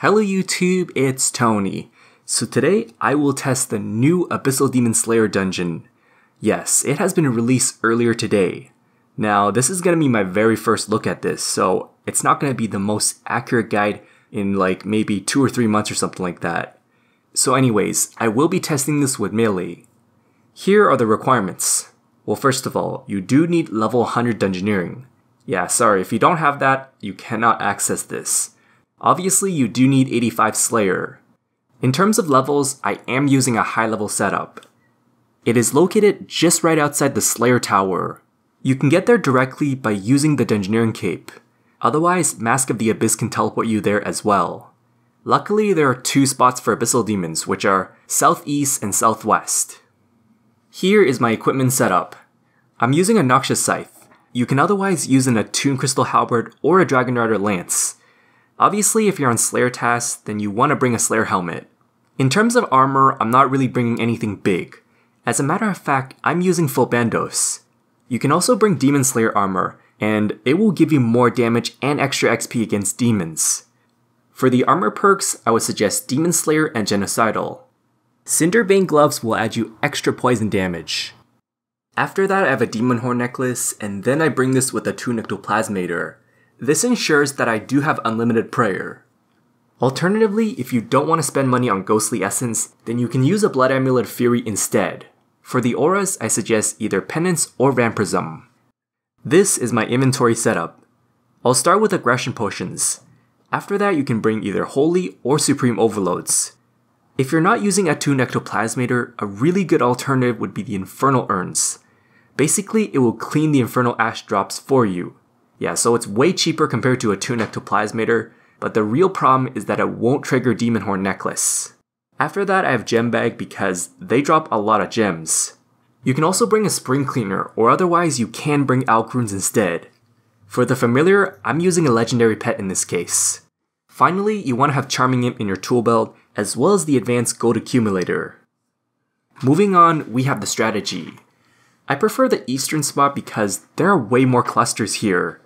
Hello YouTube, it's Tony. So today I will test the new Abyssal Demon Slayer dungeon. Yes, it has been released earlier today. Now this is going to be my very first look at this, so it's not going to be the most accurate guide in like maybe 2 or 3 months or something like that. So anyways, I will be testing this with melee. Here are the requirements. Well, first of all, you do need level 100 Dungeoneering. Yeah, sorry, if you don't have that, you cannot access this. Obviously, you do need 85 Slayer. In terms of levels, I am using a high level setup. It is located just right outside the Slayer Tower. You can get there directly by using the Dungeoneering Cape. Otherwise, Mask of the Abyss can teleport you there as well. Luckily, there are 2 spots for Abyssal Demons, which are Southeast and Southwest. Here is my equipment setup. I'm using a Noxious Scythe. You can otherwise use an Attune Crystal Halberd or a Dragon Rider Lance. Obviously, if you're on Slayer tasks, then you want to bring a Slayer helmet. In terms of armor, I'm not really bringing anything big. As a matter of fact, I'm using full Bandos. You can also bring Demon Slayer armor, and it will give you more damage and extra XP against demons. For the armor perks, I would suggest Demon Slayer and Genocidal. Cinderbane gloves will add you extra poison damage. After that, I have a Demon Horn Necklace, and then I bring this with a Tuniktoplasmator. This ensures that I do have unlimited prayer. Alternatively, if you don't want to spend money on Ghostly Essence, then you can use a Blood Amulet Fury instead. For the auras, I suggest either Penance or Vampirism. This is my inventory setup. I'll start with Aggression Potions. After that, you can bring either Holy or Supreme Overloads. If you're not using Attune Nyctoplasmator, a really good alternative would be the Infernal Urns. Basically, it will clean the Infernal Ash drops for you. Yeah, so it's way cheaper compared to a Tuniktoplasmator, but the real problem is that it won't trigger Demon Horn Necklace. After that, I have Gem Bag because they drop a lot of gems. You can also bring a Spring Cleaner, or otherwise you can bring Alcrunes instead. For the familiar, I'm using a legendary pet in this case. Finally, you want to have Charming Imp in your tool belt, as well as the Advanced Gold Accumulator. Moving on, we have the strategy. I prefer the eastern spot because there are way more clusters here.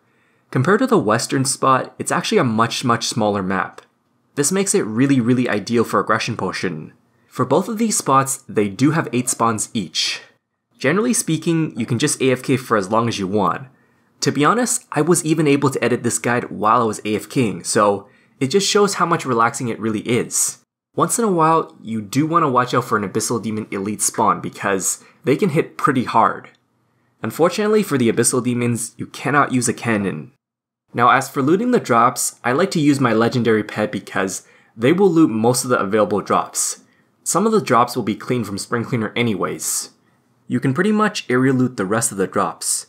Compared to the western spot, it's actually a much smaller map. This makes it really ideal for Aggression Potion. For both of these spots, they do have 8 spawns each. Generally speaking, you can just AFK for as long as you want. To be honest, I was even able to edit this guide while I was AFKing, so it just shows how much relaxing it really is. Once in a while, you do want to watch out for an Abyssal Demon Elite spawn because they can hit pretty hard. Unfortunately for the Abyssal Demons, you cannot use a cannon. Now as for looting the drops, I like to use my legendary pet because they will loot most of the available drops. Some of the drops will be cleaned from Spring Cleaner anyways. You can pretty much area loot the rest of the drops.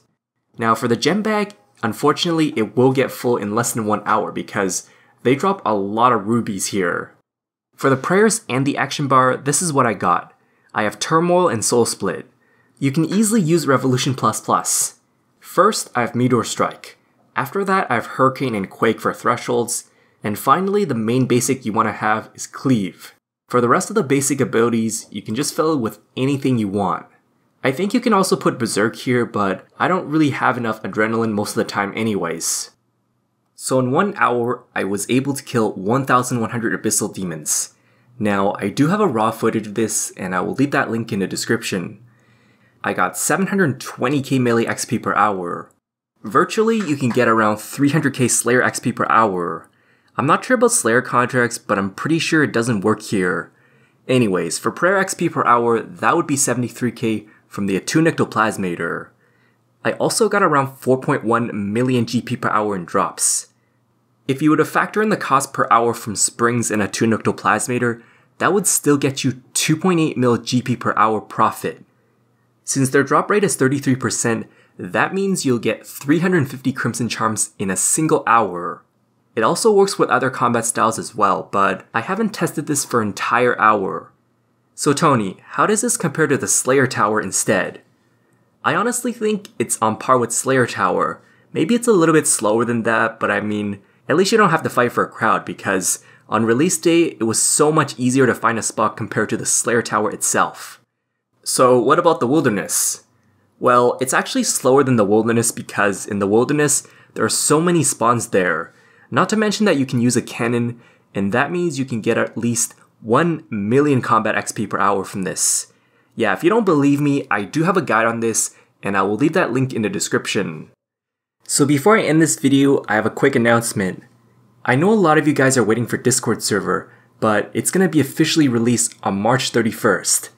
Now for the Gem Bag, unfortunately it will get full in less than 1 hour because they drop a lot of rubies here. For the prayers and the action bar, this is what I got. I have Turmoil and Soul Split. You can easily use Revolution++. First, I have Midor Strike. After that, I have Hurricane and Quake for thresholds. And finally, the main basic you want to have is Cleave. For the rest of the basic abilities, you can just fill it with anything you want. I think you can also put Berserk here, but I don't really have enough adrenaline most of the time anyways. So in 1 hour, I was able to kill 1,100 Abyssal Demons. Now, I do have a raw footage of this, and I will leave that link in the description. I got 720k melee XP per hour. Virtually, you can get around 300k Slayer XP per hour. I'm not sure about Slayer contracts, but I'm pretty sure it doesn't work here. Anyways, for prayer XP per hour, that would be 73k from the Attune Nyctoplasmator. I also got around 4.1 million GP per hour in drops. If you were to factor in the cost per hour from Springs and a Tuniktoplasmator, that would still get you 2.8 mil GP per hour profit. Since their drop rate is 33%, that means you'll get 350 Crimson Charms in a single hour. It also works with other combat styles as well, but I haven't tested this for an entire hour. So Tony, how does this compare to the Slayer Tower instead? I honestly think it's on par with Slayer Tower. Maybe it's a little bit slower than that, but I mean, at least you don't have to fight for a crowd because on release day, it was so much easier to find a spot compared to the Slayer Tower itself. So what about the Wilderness? Well, it's actually slower than the Wilderness because in the Wilderness, there are so many spawns there. Not to mention that you can use a cannon, and that means you can get at least 1 million combat XP per hour from this. Yeah, if you don't believe me, I do have a guide on this, and I will leave that link in the description. So before I end this video, I have a quick announcement. I know a lot of you guys are waiting for Discord server, but it's going to be officially released on March 31st.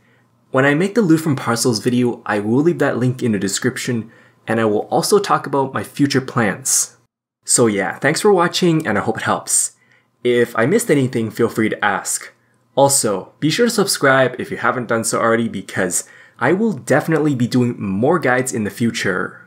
When I make the Loot from Parcels video, I will leave that link in the description, and I will also talk about my future plans. So yeah, thanks for watching, and I hope it helps. If I missed anything, feel free to ask. Also, be sure to subscribe if you haven't done so already because I will definitely be doing more guides in the future.